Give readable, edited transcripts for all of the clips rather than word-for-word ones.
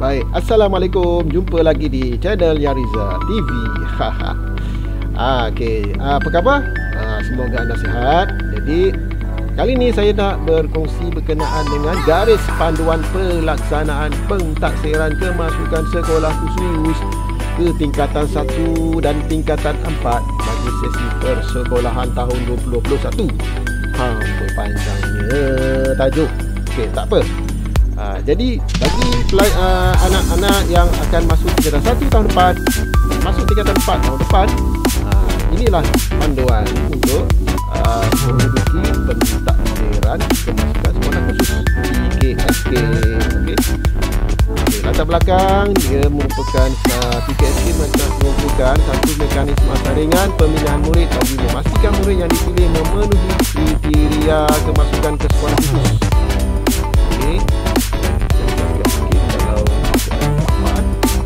Baik, assalamualaikum. Jumpa lagi di channel Yariza TV. Okey, apa khabar? Semoga anda sihat. Jadi kali ini saya nak berkongsi berkenaan dengan garis panduan pelaksanaan pentaksiran kemasukan sekolah khusus ke tingkatan 1 dan tingkatan 4 bagi sesi persekolahan tahun 2021. Panjangnya tajuk. Okey, tak apa. Jadi bagi anak-anak yang akan masuk tingkatan 1 tahun depan, masuk tingkatan 4 tahun depan, inilah panduan untuk menduduki pentaksiran kemasukan sekolah khusus PKSK. Okey, latar belakang dia merupakan PKSK merupakan satu mekanisme saringan pemilihan murid bagi memastikan murid yang dipilih memenuhi kriteria kemasukan ke sekolah khusus.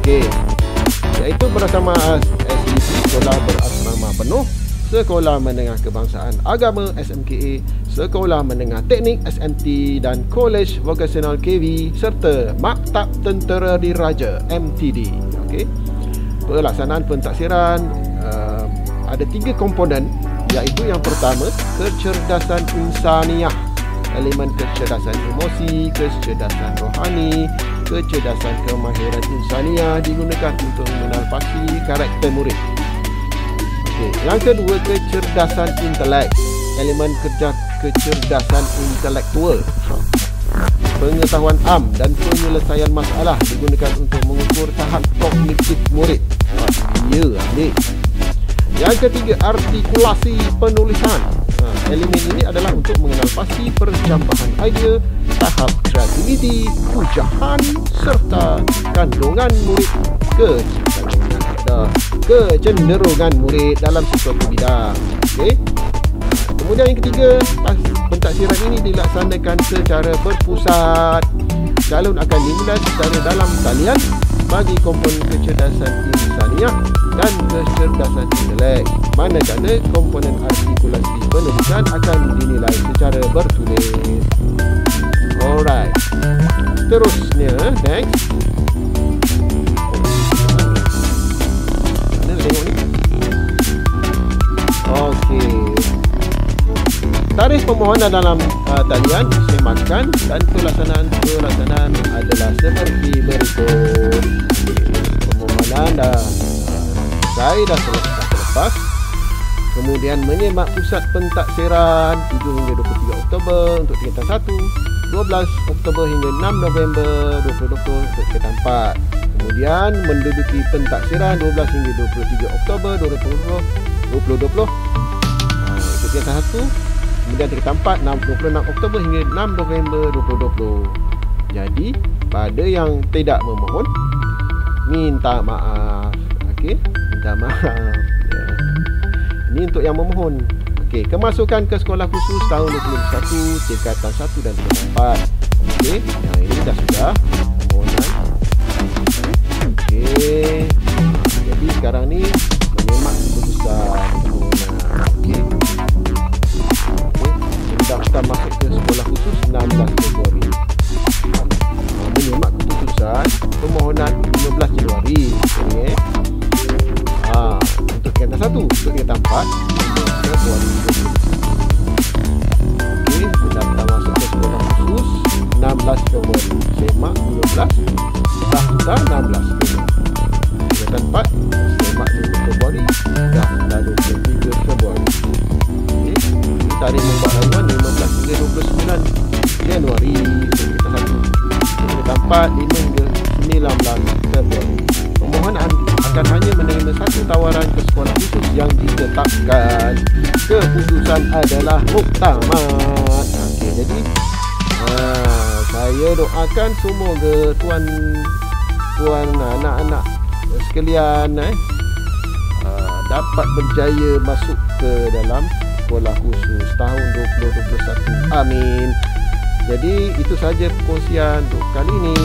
Okey, iaitu bersama SEP, sekolah berasrama penuh, sekolah menengah kebangsaan agama SMKA, sekolah menengah teknik SMT dan kolej vocational KV serta maktab tentera diraja MTD. Okey, pelaksanaan pentaksiran ada 3 komponen, iaitu yang pertama kecerdasan insaniah, elemen kecerdasan emosi, kecerdasan rohani, kecerdasan kemahiran insania digunakan untuk menalpasi karakter murid. Okey, yang kedua kecerdasan intelek, elemen kecerdasan intelektual, pengetahuan am dan penyelesaian masalah digunakan untuk mengukur tahap kognitif murid. Yang ketiga artikulasi penulisan. Elemen ini adalah untuk mengenalpasi percambahan idea, tahap kreativiti, pujahan serta kandungan murid, kecenderungan murid dalam sesuatu bidang. Okey. Kemudian yang ketiga, pentaksiran ini dilaksanakan secara berpusat. Calon akan dinilai secara dalam talian bagi komponen kecerdasan insaniah dan kecerdasan intelek, manakala komponen artikulasi penulisan akan dinilai secara bertulis. Alright, terusnya next. Mana tengok ni? Okey, tarikh permohonan dalam talian semakan dan pelaksanaan adalah seperti berikut. Permohonan dah selepas. Kemudian menyemak pusat pentaksiran 7 hingga 23 Oktober untuk tingkatan 1, 12 Oktober hingga 6 November 2020 untuk tingkatan 4. Kemudian menduduki pentaksiran 12 hingga 23 Oktober 2020 untuk tingkatan 1. Kemudian tingkatan 4, 26 Oktober hingga 6 November 2020. Jadi pada yang tidak memohon, minta maaf. Okey, minta maaf. Ini untuk yang memohon. Okey, kemasukan ke sekolah khusus tahun 2021 tingkatan 1 dan 4. Okey, yang ini dah sudah permohonan. Okey, jadi sekarang ni menyemak keputusan. Daftar masuk ke sekolah khusus 16 Februari, menyemak keputusan permohonan 15 Januari. Okey, untuk tingkatan 1, untuk tingkatan 4 Februari. Okey, daftar masuk ke sekolah khusus 16 Februari, semak 12, daftar 16 Februari, tingkatan 4 semak 5 Februari, daftar 23 Februari. Tarikh membuat laluan 15 hingga 29 Januari untuk tingkatan 1, tingkatan 4, 5 hingga 19 Februari. Pemohon akan hanya menerima satu tawaran ke sekolah khusus yang ditetapkan. Keputusan adalah muktamad. Okey, jadi saya doakan semoga tuan anak-anak sekalian dapat berjaya masuk ke dalam sekolah khusus tahun 2021. Amin. Jadi itu saja perkongsian untuk kali ini.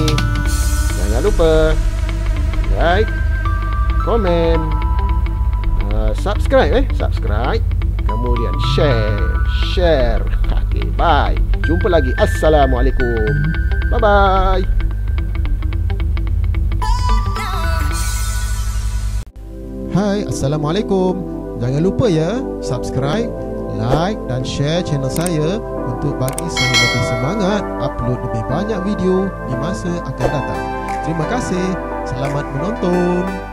Jangan lupa like, komen, subscribe, kemudian share. Okey, bye. Jumpa lagi. Assalamualaikum. Bye bye. Hai, Assalamualaikum. Jangan lupa ya, subscribe, like dan share channel saya untuk bagi saya lebih semangat upload lebih banyak video di masa akan datang. Terima kasih. Selamat menonton.